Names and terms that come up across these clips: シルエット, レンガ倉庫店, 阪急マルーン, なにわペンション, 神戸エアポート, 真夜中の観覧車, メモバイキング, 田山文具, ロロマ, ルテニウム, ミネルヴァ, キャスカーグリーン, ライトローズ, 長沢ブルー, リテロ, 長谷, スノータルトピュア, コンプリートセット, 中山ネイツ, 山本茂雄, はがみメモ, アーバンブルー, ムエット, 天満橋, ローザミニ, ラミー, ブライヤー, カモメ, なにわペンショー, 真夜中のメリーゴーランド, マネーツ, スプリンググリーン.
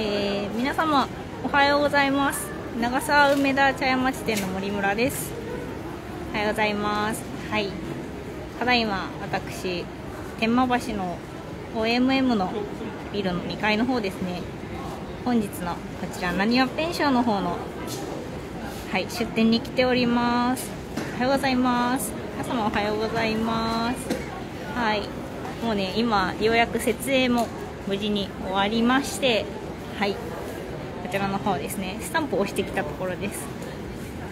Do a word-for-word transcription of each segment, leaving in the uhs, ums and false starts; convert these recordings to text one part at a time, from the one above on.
えー、皆様おはようございます。長沢梅田茶屋町店の森村です。おはようございます。はい、ただいま私天満橋の オーエムエム のビルのにかいの方ですね。本日のこちらなにわペンションの方の、はい、出店に来ております。おはようございます。皆様おはようございます。はい、もうね、今ようやく設営も無事に終わりまして、はい、こちらの方ですね、スタンプを押してきたところです。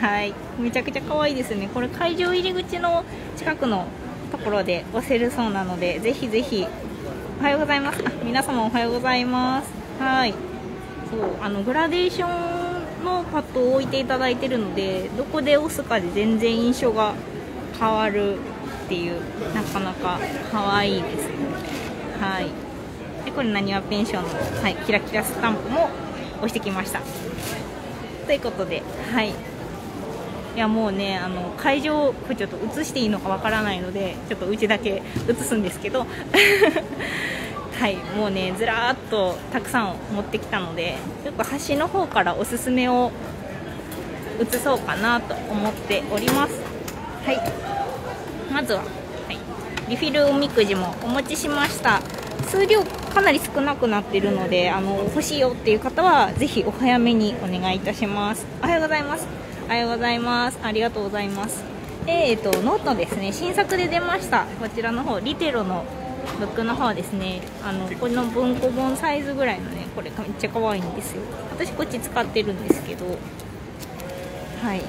はい、めちゃくちゃ可愛いですね。これ会場入り口の近くのところで押せるそうなので、ぜひぜひ。おはようございます。あ、皆様おはようございます。はい、そう、あのグラデーションのパッドを置いていただいてるので、どこで押すかで全然印象が変わるっていう、なかなか可愛いですね。はい、でこれなにわペンションの、はい、キラキラスタンプも押してきましたということで、はい、いやもうね、あの会場、これちょっと映していいのかわからないので、ちょっとうちだけ映すんですけどはい、もうね、ずらーっとたくさん持ってきたので、ちょっと端の方からおすすめを映そうかなと思っております。はい、まずは、はい、リフィルおみくじもお持ちしました。数量かなり少なくなってるので、あの欲しいよっていう方はぜひお早めにお願いいたします。おはようございます。おはようございます。ありがとうございます。で、えーと、ノートですね、新作で出ましたこちらの方、リテロのブックの方ですね。あのこの文庫本サイズぐらいのね、これめっちゃ可愛いんですよ。私こっち使ってるんですけど、はい、よ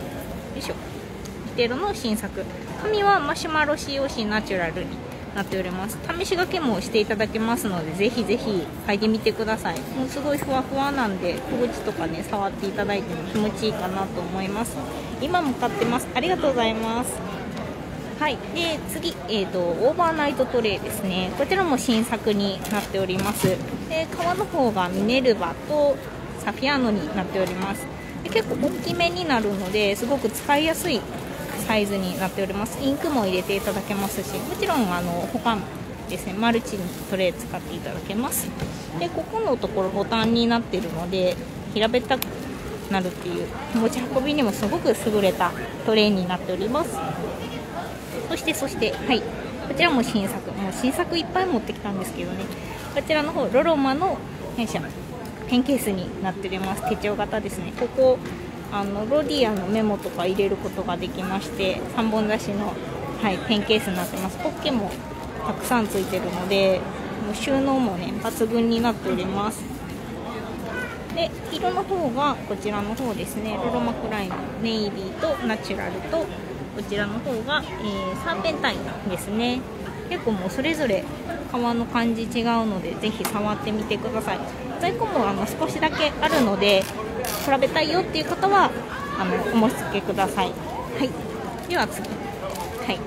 いしょ。リテロの新作、紙はマシュマロ使用紙ナチュラルになっております。試し掛けもしていただけますので、ぜひぜひ書いてみてください。もうすごいふわふわなんで、小口とかね、触っていただいても気持ちいいかなと思います。今も買ってます。ありがとうございます。はい、で次、えーと、オーバーナイトトレイですね。こちらも新作になっております。で革の方がミネルヴァとサフィアーノになっております。で結構大きめになるので、すごく使いやすいサイズになっております。インクも入れていただけますし、もちろんあの他のですね、マルチにトレイ使っていただけます。でここのところボタンになっているので、平べったくなるっていう、持ち運びにもすごく優れたトレイになっております。そしてそして、はい、こちらも新作、もう新作いっぱい持ってきたんですけどね、こちらの方、ロロマの弊社のペンケースになっております。手帳型ですね。ここあのロディアのメモとか入れることができまして、さんぼん出しの、はい、ペンケースになってます。ポッケもたくさんついてるので、もう収納もね、抜群になっております。で色の方がこちらの方ですね、ロロマクラインのネイビーとナチュラルと、こちらの方が、えー、サーペンタインですね。結構もうそれぞれ革の感じ違うので、ぜひ触ってみてください。在庫もあの少しだけあるので、比べたいよっていう方はあのお申し付けください。はい、では次、はい、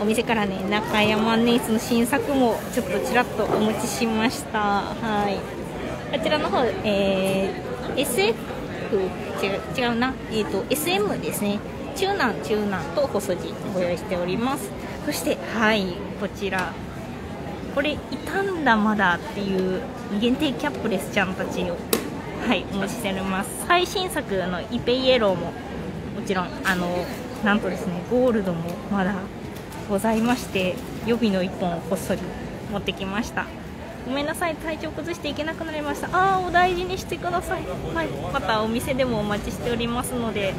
お店からね、中山ネイツの新作もちょっとちらっとお持ちしました。はい、こちらの方、えー、エスエフ 違う、違うな、えーと、エスエム ですね。中南、中南と細字ご用意しております。そして、はい、こちらこれ傷んだまだっていう限定キャップレスちゃんたちを、はい、お持ちしております。最新作のイペイエローももちろん、あのなんとですね、ゴールドもまだございまして、予備のいっぽんをこっそり持ってきました。ごめんなさい、体調崩していけなくなりました。あー、お大事にしてください。はい、またお店でもお待ちしておりますので、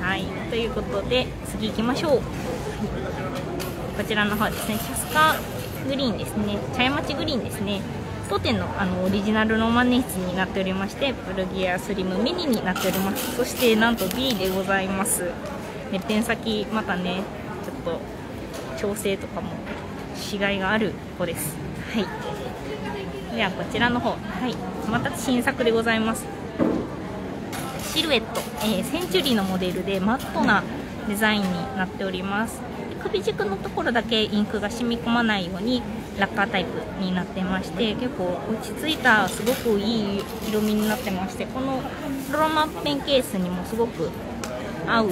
はい、ということで次行きましょう。こちらの方ですね、キャスカーグリーンですね、茶屋町グリーンですね。当店のあのオリジナルのマネ室になっておりまして、ブルギアスリムミニになっております。そしてなんと ビー でございます。ね、ペン先またね、ちょっと調整とかもしがいがある子です。はい、ではこちらの方、はい、また新作でございます。シルエット、えー、センチュリーのモデルでマットなデザインになっております。首軸のところだけインクが染み込まないようにラッカータイプになってまして、結構落ち着いたすごくいい色味になってまして、このロロマペンケースにもすごく合う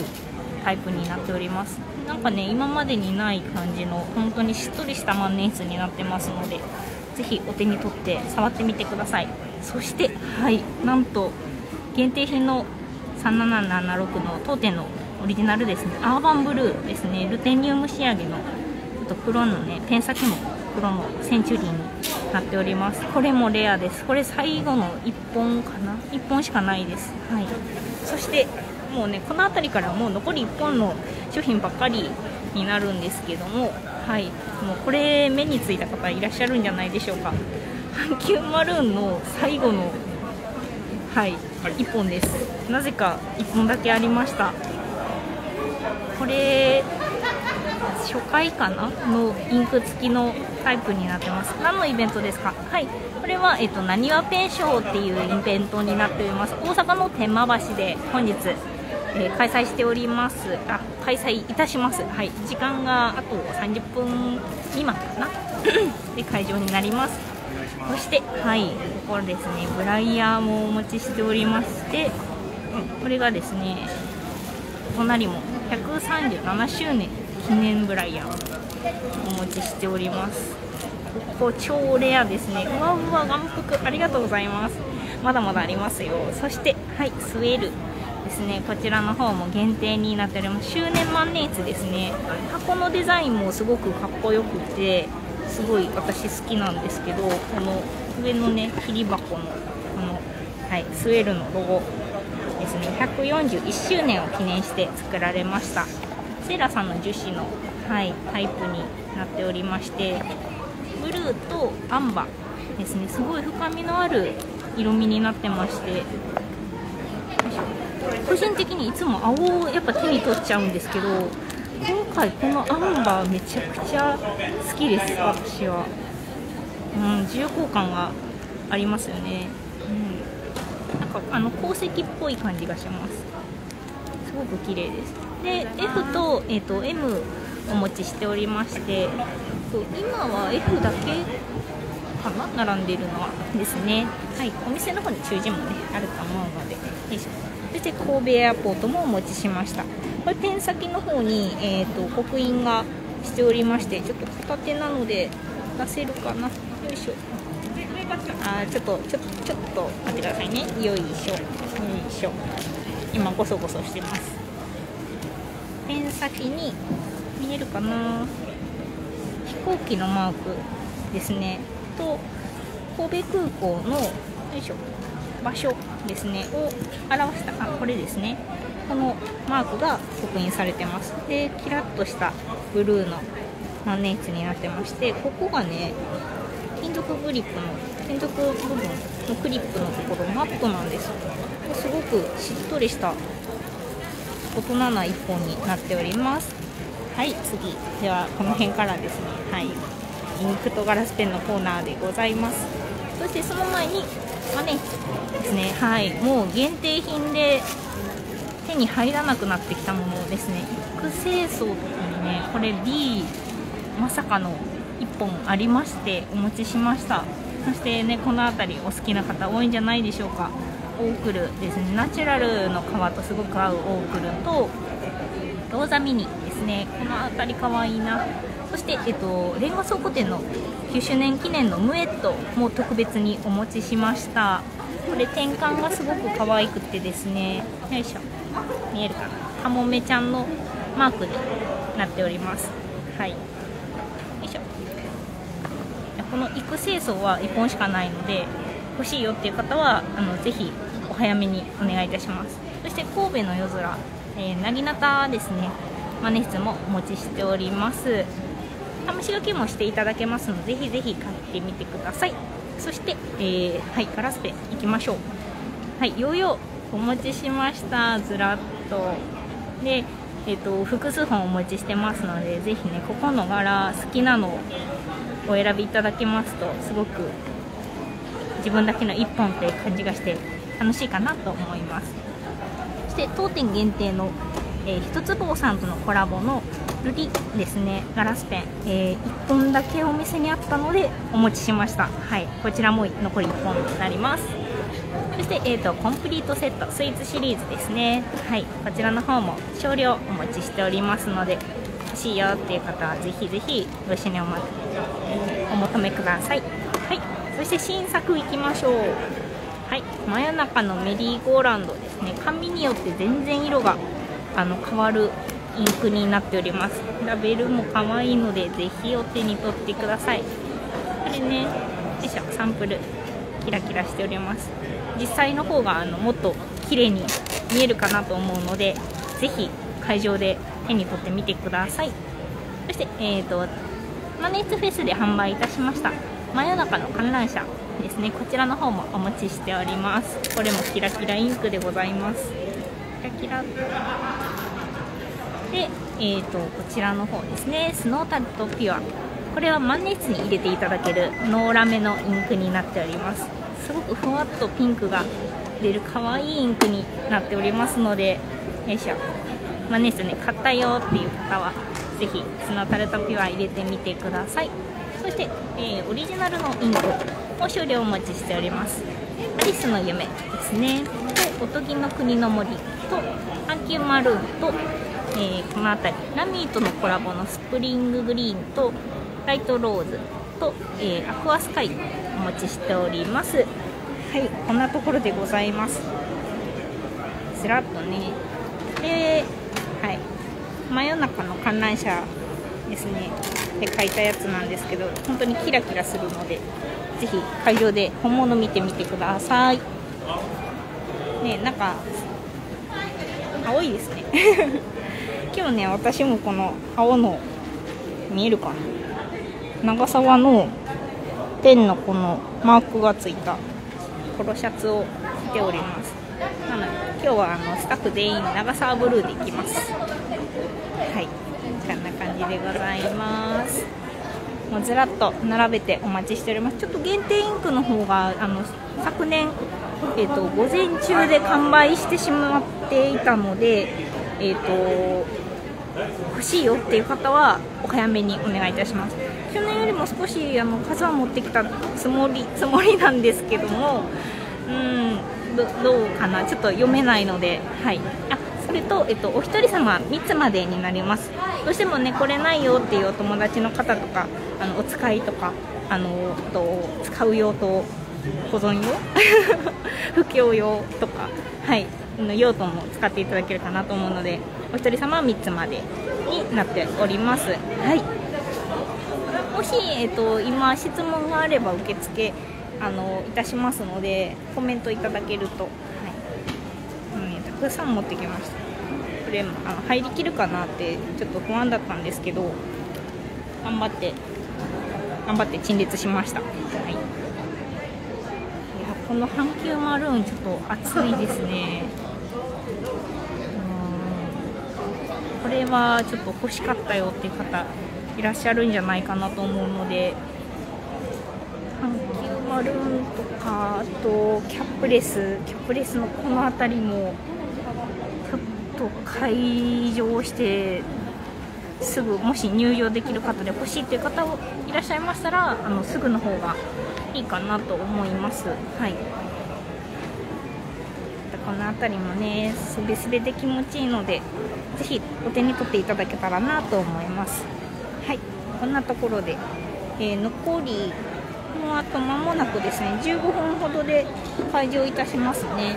タイプになっております。なんかね、今までにない感じの本当にしっとりした万年筆になってますので、ぜひお手に取って触ってみてください。そしてはいなんと限定品のさんななななろくの当店のオリジナルですね、アーバンブルーですね、ルテニウム仕上げのちょっと黒のね、ペン先も黒のセンチュリーになっております。これもレアです。これ最後のいっぽんかな、いっぽんしかないです。はい、そしてもうねこの辺りからもう残りいっぽんの商品ばっかりになるんですけども、はいもうこれ目についた方いらっしゃるんじゃないでしょうか。阪急マルーンの最後のはいいっぽんです。なぜかいっぽんだけありました。これ初回かなのインク付きのタイプになってます。何のイベントですか？はい、これはえっとなにわペンショーっていうイベントになっております。大阪の天満橋で本日、えー、開催しております。あ、開催いたします。はい、時間があとさんじゅっぷん未満かなで会場になります。そしてはいここですねブライヤーもお持ちしておりまして、うん、これがですね隣もひゃくさんじゅうななしゅうねん記念ブライヤーお持ちしております。ここ超レアですね。うわうわ眼福ありがとうございます。まだまだありますよ。そしてはいスウェルですね、こちらの方も限定になっております。周年万年筆ですね。箱のデザインもすごくかっこよくてすごい私好きなんですけど、この上のね切り箱のこの、はい、スウェルのロゴですね、ひゃくよんじゅういっしゅうねんを記念して作られました。セーラさんの樹脂の、はい、タイプになっておりまして、ブルーとアンバーですね、すごい深みのある色味になってまして、個人的にいつも青をやっぱ手に取っちゃうんですけど、今回このアンバーめちゃくちゃ好きです私は。うん、重厚感がありますよね。うん、なんかあの鉱石っぽい感じがします。すごく綺麗です。で F と,、えー、と エム お持ちしておりまして、今は F だけかな並んでいるのはですね。はい、お店の方に中心もねあると思うので、よいしょ。そして神戸エアポートもお持ちしました。これペン先の方に、えー、と刻印がしておりまして、ちょっと片手なので出せるかな、よいしょ。あちょっとちょっとちょっと待ってくださいね。よいしょよいしょ。今ゴソゴソしてます。ペン先に見えるかな、飛行機のマークですねと神戸空港のよいしょ場所ですねを表した、あこれですね、このマークが刻印されてます。でキラッとしたブルーの万年筆になってまして、ここがね金属グリップの金属部分のクリップのところマットなんです。すごくしっとりした大人な一本になっております。はい次ではこの辺からですね、はいインクとガラスペンのコーナーでございます。そしてその前に万年筆ですね、はい、もう限定品で手に入らなくなってきたものですね。育成層とかにね、これ B まさかのいっぽんありましてお持ちしました。そしてねこの辺りお好きな方多いんじゃないでしょうか。オークルですね、ナチュラルの革とすごく合うオークルとローザミニですね、この辺りかわいいな。そして、えっと、レンガ倉庫店のきゅうしゅうねん記念のムエットも特別にお持ちしました。これ転換がすごく可愛くてですね、よいしょ見えるかな、カモメちゃんのマークになっております。はいよいしょ。この育成層はいっぽんしかないので欲しいよっていう方はあのぜひお早めにお願いいたします。そして神戸の夜空、えー、なぎなたですね万年筆もお持ちしております。試し書きもしていただけますので、ぜひぜひ買ってみてください。そして、えー、はい、ガラスペンいきましょう。はい、ヨーヨーお持ちしました。ずらっと。で、えっと、複数本お持ちしてますので、ぜひね、ここの柄、好きなのをお選びいただけますと、すごく自分だけの一本って感じがして、楽しいかなと思います。そして、当店限定の、えー、ひとつぼうさんとのコラボのルリですね、ガラスペン、えー、いっぽんだけお店にあったのでお持ちしました。はい、こちらも残りいっぽんになります。そして、えーと、コンプリートセットスイーツシリーズですね、はい、こちらの方も少量お持ちしておりますので、欲しいよっていう方はぜひぜひご一緒にお求めください。はい、そして新作いきましょう。はい、真夜中のメリーゴーランドですね。紙によって全然色があの変わるインクになっております。ラベルも可愛いのでぜひお手に取ってください。これね、よいしょ、サンプルキラキラしております。実際の方があのもっと綺麗に見えるかなと思うので、ぜひ会場で手に取ってみてください。そして、えーと、マネーツフェスで販売いたしました真夜中の観覧車ですね。こちらの方もお持ちしております。これもキラキラインクでございます。キラキラで、えーと、こちらの方ですね、スノータルトピュア。これはマネーツに入れていただけるノーラメのインクになっております。すごくふわっとピンクが出る可愛いインクになっておりますので、よいしょ、マネーツね、買ったよっていう方はぜひスノータルトピュア入れてみてください。そして、えー、オリジナルのインクを少量お待ちしております。アリスの夢ですねと、おとぎの国の森と阪急マルーンと、えー、この辺りラミーとのコラボのスプリンググリーンとライトローズと、えー、アクアスカイお持ちしております。はい、こんなところでございます。スラッとね、で、はい、真夜中の観覧車ですねで買いたやつなんですけど、本当にキラキラするのでぜひ会場で本物見てみてくださいね。なんか青いですね今日ね、私もこの青の見えるかな、長沢のペンのこのマークがついたポロシャツを着ております。なので今日はあのスタッフ全員長沢ブルーで行きます。はい、こんな感じでございます。もうずらっと並べてお待ちしております。ちょっと限定インクの方があの昨年、えーと、午前中で完売してしまっていたので、えーと、欲しいよっていう方はお早めにお願いいたします。去年よりも少しあの数は持ってきたつもりつもりなんですけども、うーん ど, どうかな、ちょっと読めないので、はい、あ、それと、えっと、お一人様みっつまでになります。どうしてもね、これないよっていうお友達の方とか、あのお使いとか、あのと使う用途、保存用不況用とか、はい、の用途も使っていただけるかなと思うので、お一人様はみっつまでになっております。はい、もし、えっと、今質問があれば受付あのいたしますので、コメントいただけると。たくさん持ってきました。これもあの入りきるかなってちょっと不安だったんですけど、頑張って頑張って陳列しました。はい、いや、この阪急マルーンちょっと熱いですねうん、これはちょっと欲しかったよっていう方いらっしゃるんじゃないかなと思うので、阪急マルーンとか、あとキャップレスキャップレスのこの辺りもちょっと開場してすぐ、もし入場できる方で欲しいという方いらっしゃいましたら、あのすぐの方がいいかなと思います。はい、この辺りもね、すべすべで気持ちいいので、ぜひお手に取っていただけたらなと思います。はい、こんなところで、えー、残りもうあと間もなくですね、じゅうごふんほどで開場いたしますね。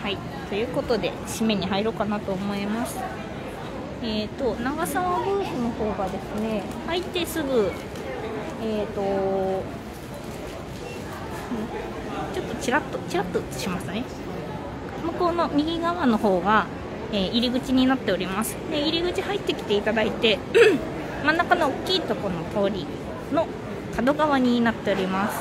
はい、ということで締めに入ろうかなと思います。えーと長沢ブースの方がですね、入ってすぐえーとちょっとちらっとちらっと映しましたね。向こうの右側の方が、えー、入り口になっております。で、入り口入ってきていただいて真ん中の大きいところの通りの角側になっております。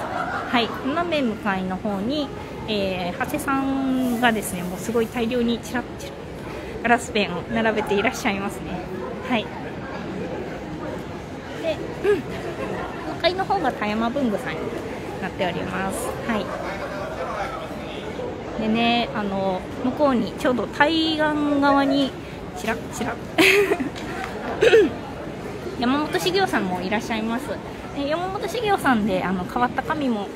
はい、斜め向かいの方に、えー、長谷さんがですね、もうすごい大量にチラッチラッガラスペンを並べていらっしゃいますね。はい、で、うん、向かいの方が田山文具さんになっております。はい、でね、あの向こうにちょうど対岸側にチラッチラッ山本茂雄さんもいらっしゃいます。山本茂雄さんであの変わった紙も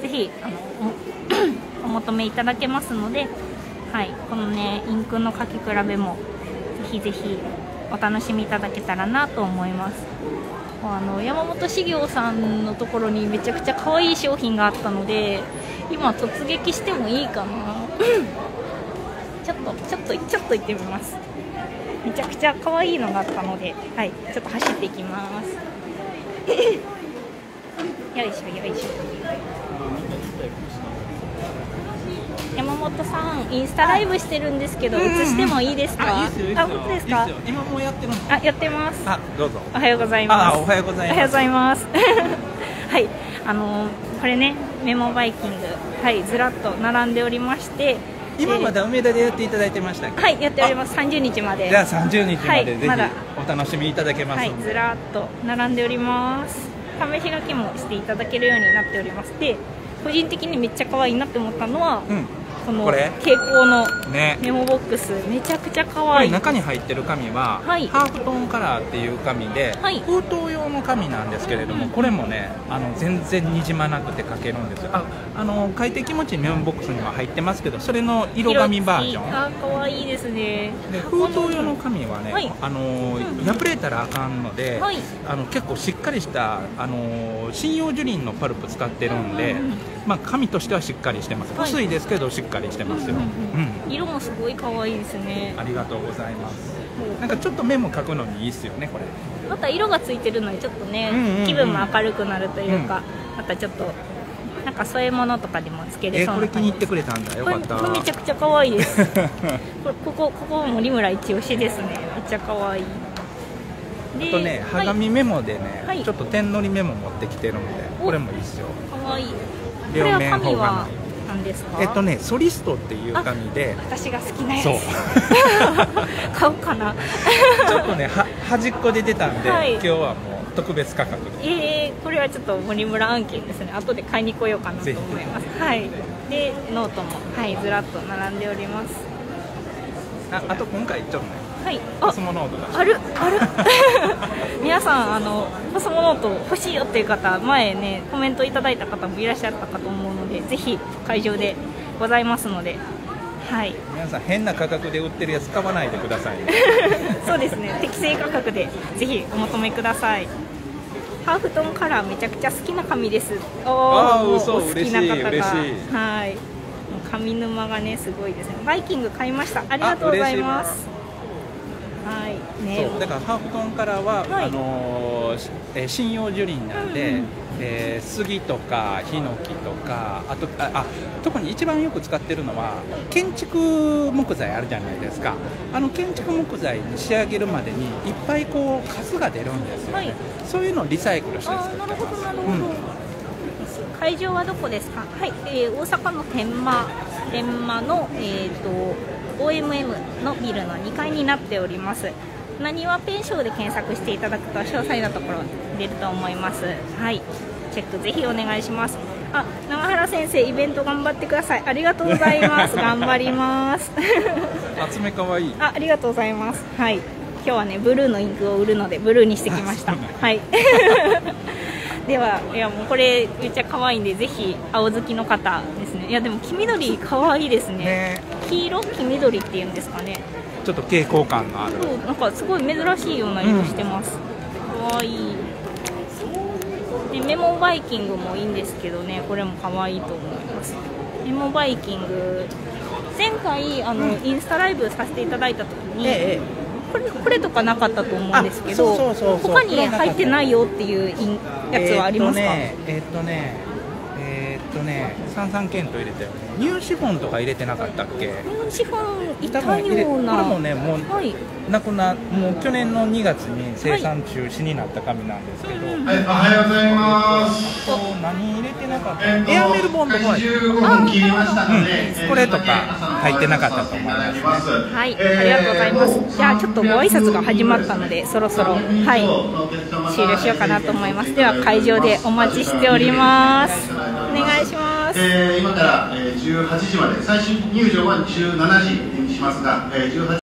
ぜひあの お, お求めいただけますので、はい、このねインクの書き比べもぜひぜひお楽しみいただけたらなと思います。あの山本資業さんのところにめちゃくちゃ可愛い商品があったので、今突撃してもいいかなちょっとちょっとちょっと行ってみます。めちゃくちゃ可愛いのがあったので、はい、ちょっと走っていきますよいしょよいしょ。山本さんインスタライブしてるんですけど、映してもいいですか？あ、本当ですか？今もやってます。あ、やってます。あ、どうぞ。おはようございます。あ、おはようございます。おはようございますはい、あのー、これね、メモバイキング、はい、ずらっと並んでおりまして、今まで梅田でやっていただいてましたっけ？はい、やっております。さんじゅうにちまで。じゃあさんじゅうにちまでぜひお楽しみいただけますので、はい、ずらっと並んでおります。試し書きもしていただけるようになっておりまして、個人的にめっちゃ可愛いなって思ったのは、うん、この蛍光のメモボックス、ね、めちゃくちゃ可愛い。中に入ってる紙は、はい、ハーフトーンカラーっていう紙で、はい、封筒用の紙なんですけれども、これもね、あの全然にじまなくて書けるんですよ。あ、あの書いて気持ちいいメモボックスには入ってますけど、それの色紙バージョン。あ、可愛いですね。で封筒用の紙はね、はい、あの破れたらあかんので、はい、あの結構しっかりしたあの針葉樹林のパルプ使ってるんで、まあ紙としてはしっかりしてます。薄いですけどしっかりしっかりしてますよ。色もすごい可愛いですね。ありがとうございます。なんかちょっと目も描くのにいいですよね、これ。また色がついてるので、ちょっとね、気分も明るくなるというか、またちょっと。なんかそういうものとかでもつけれそうな。これ気に入ってくれたんだ。よかった。これめちゃくちゃ可愛いです。ここここ森村一押しですね。めっちゃ可愛い。あとね、はがみメモでね、ちょっと点のりメモ持ってきてるので、これもいいですよ。可愛い。両面方がない。えっとね、ソリストっていう紙で、私が好きなやつ買おうかなちょっとね、は端っこで出たんで、はい、今日はもう特別価格で、えー、これはちょっと森村案件ですね。後で買いに来ようかなと思います。はい、でノートも、はい、ずらっと並んでおります。あ、あと今回ちょっとね、はい、コスモノートがあるある皆さん、あのコスモノート欲しいよっていう方、前ねコメントいただいた方もいらっしゃったかと思うので、ぜひ会場でございますので、はい、皆さん変な価格で売ってるやつ買わないでくださいそうですね、適正価格でぜひお求めください。ハーフトンカラーめちゃくちゃ好きな紙です。ああ、嘘、嬉しい嬉しい。はい、紙沼がねすごいですね。バイキング買いました。ありがとうございます。はいね、そうだからハーフトンカラーは、はい、あのーえー、針葉樹林なんで、うんうん、えー、杉とかヒノキとか、あとああ特に一番よく使ってるのは建築木材あるじゃないですか。あの建築木材に仕上げるまでにいっぱいこう数が出るんですよね、はい、そういうのをリサイクルして作ってます。会場はどこですか？はい、えー、大阪の天満天満の、えーとオーエムエム のビルのにかいになっております。なにわペンションで検索していただくと詳細なところ出ると思います。はい、チェックぜひお願いします。あ、永原先生イベント頑張ってください。ありがとうございます頑張ります爪かわいい。あ、ありがとうございます。はい、今日はねブルーのインクを売るのでブルーにしてきました。はいでは、いやもうこれめっちゃ可愛いんで、ぜひ青好きの方ですね。いやでも黄緑可愛いですね。ね、黄色黄緑っていうんですかね。ちょっと蛍光感がある。そう、なんかすごい珍しいような色してます。可愛、うん、い, いで。メモバイキングもいいんですけどね、これも可愛いと思います。メモバイキング、前回あの、うん、インスタライブさせていただいた時に。ええ、これこれとかなかったと思うんですけど、他に入ってないよっていうやつはありますか？えっとね、えっとね、三三検討入れたよね。乳脂肪とか入れてなかったっけ？乳脂肪いたような。これもね、もうなくな、もう去年のにがつに生産中止になった紙なんですけど。おはようございます。何入れてなかった？エアメルボンドも切りましたので、これとか。入ってなかったと思います、ね。はい、ありがとうございます。じゃあちょっとご挨拶が始まったので、そろそろはい終了しようかなと思います。では会場でお待ちしております。お願いします。えー、今からじゅうはちじまで、最終入場はじゅうしちじにしますが、えー、じゅうはち